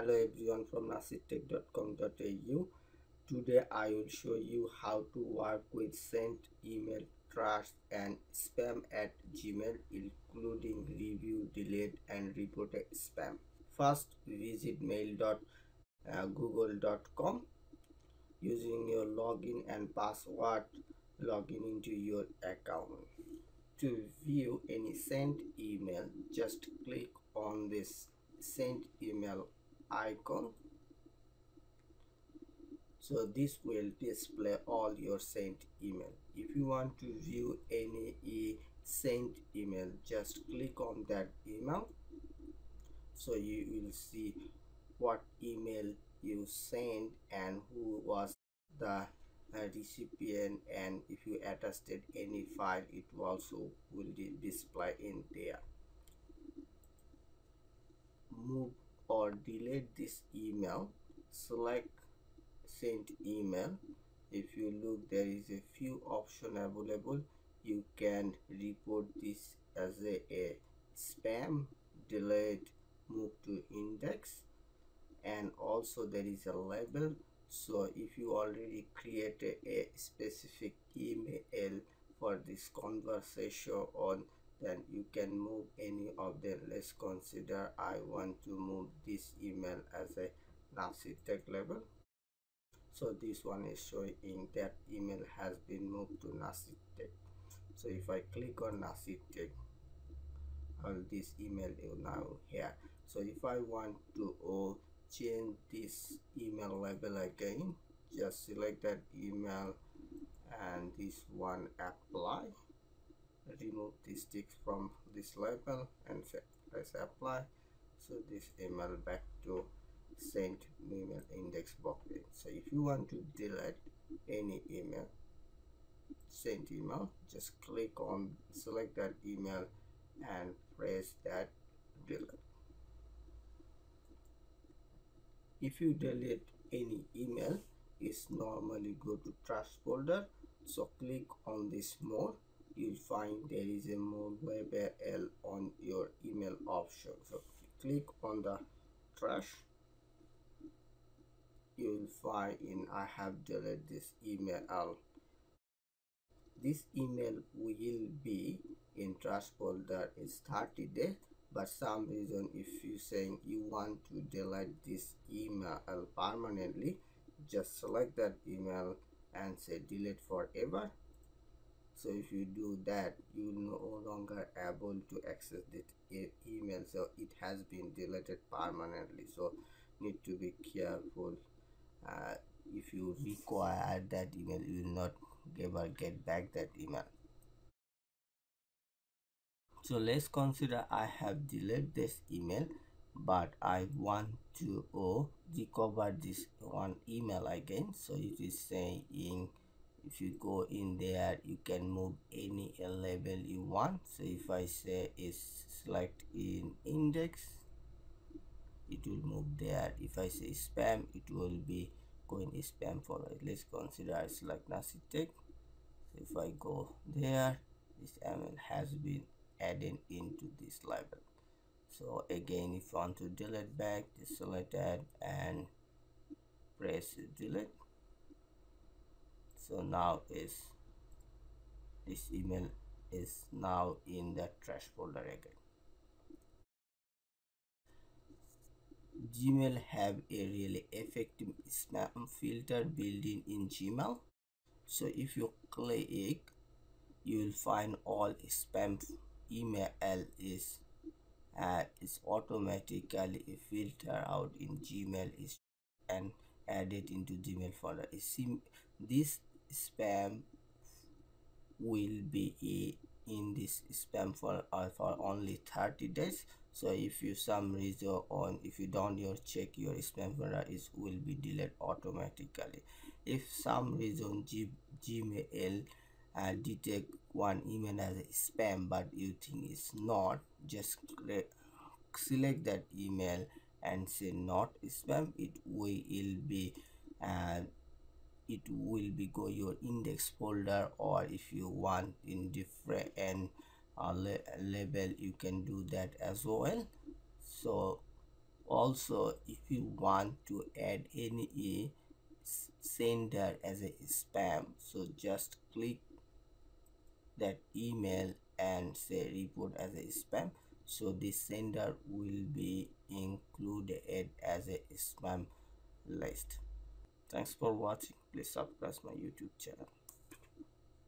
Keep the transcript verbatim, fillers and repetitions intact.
Hello everyone from nasitech dot com dot A U. Today I will show you how to work with sent email, trash and spam at Gmail, including review, delete and report spam. First, visit mail dot google dot com. Using your login and password, login into your account. To view any sent email, just click on this sent email icon. So this will display all your sent email. If you want to view any e sent email, just click on that email. So you will see what email you sent and who was the recipient, and if you attested any file, it also will display in there. Move or delete this email. Select sent email. If you look, there is a few options available. You can report this as a, a spam, delete, move to index, and also there is a label. So if you already created a specific email for this conversation on, then you can move any of them. Let's consider I want to move this email as a NasirTech label. So this one is showing that email has been moved to NasirTech. So if I click on NasirTech, all this email is now here. So if I want to oh, change this email label again, just select that email and this one, apply, remove this tick from this label and press apply. So this email back to sent email index box. So if you want to delete any email, sent email, just click on, select that email and press that delete. If you delete any email, it's normally go to trash folder. So click on this more. You'll find there is a more label on your email option. So click on the trash. You'll find in I have deleted this email. This email will be in trash folder is thirty days. But some reason, if you saying you want to delete this email permanently, just select that email and say delete forever. So if you do that, you no longer able to access that email. So it has been deleted permanently. So need to be careful. Uh, if you require that email, you will not ever get back that email. So let's consider I have deleted this email, but I want to oh, recover this one email again. So it is saying if you go in there, you can move any label you want. So if I say is select in index, it will move there. If I say spam, it will be going to spam folder. Let's consider I select NasirTech. So if I go there, this email has been adding into this label. So again, if you want to delete back, just select that and press delete. So now is this email is now in the trash folder again. Gmail have a really effective spam filter built-in in Gmail. So if you click, you will find all spam email is uh, is automatically filtered out in Gmail is and added into Gmail folder. This spam will be in this spam folder for only thirty days. So if you some reason on if you don't your check your spam folder, it will be deleted automatically. If some reason G Gmail Uh, detect one email as a spam but you think it's not, just select that email and say not spam. It will be uh, it will be go your index folder, or if you want in different and uh, label, you can do that as well. So Also, if you want to add any sender as a spam, so just click that email and say report as a spam, so the sender will be included as a spam list. Thanks for watching. Please subscribe my YouTube channel.